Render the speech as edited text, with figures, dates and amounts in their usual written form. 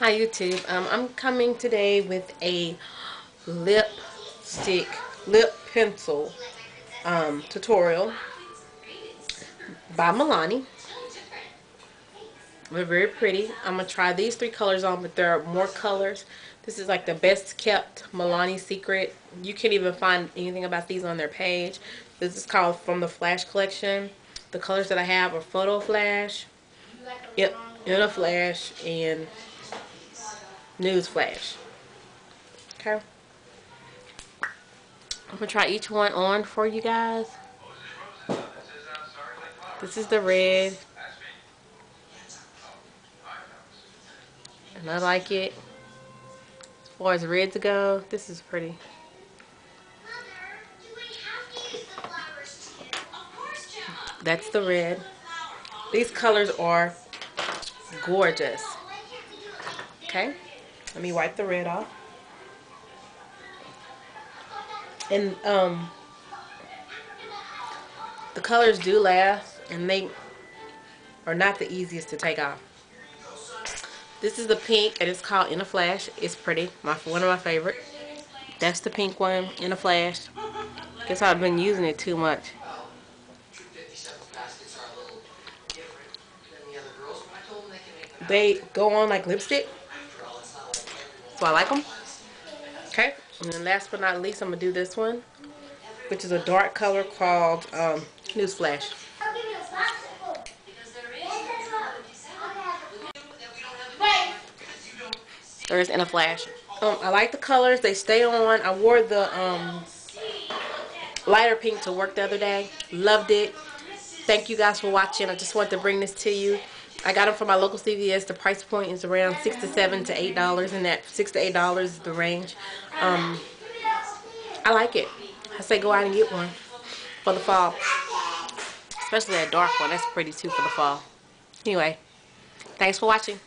Hi YouTube, I'm coming today with a lip pencil tutorial by Milani. They're very pretty. I'm going to try these three colors on, but there are more colors. This is like the best kept Milani secret. You can't even find anything about these on their page. This is called From the Flash Collection. The colors that I have are Photo Flash, In a Flash, and News Flash. Okay, I'm gonna try each one on for you guys. This is the red, and I like it. As far as red to go, this is pretty. That's the red. These colors are gorgeous. Okay, let me wipe the red off. And the colors do last, and they are not the easiest to take off. This is the pink, and it's called In a Flash. It's pretty. One of my favorite. That's the pink one, In a Flash. Guess I've been using it too much. They go on like lipstick, so I like them. Okay, and then last but not least, I'm gonna do this one, which is a dark color called News Flash. There is In a Flash. I like the colors. They stay on. I wore the lighter pink to work the other day. Loved it. Thank you guys for watching. I just wanted to bring this to you. I got them from my local CVS. The price point is around $6 to $7 to $8, and that $6 to $8 is the range. I like it. I say go out and get one for the fall, especially that dark one. That's pretty too for the fall. Anyway, thanks for watching.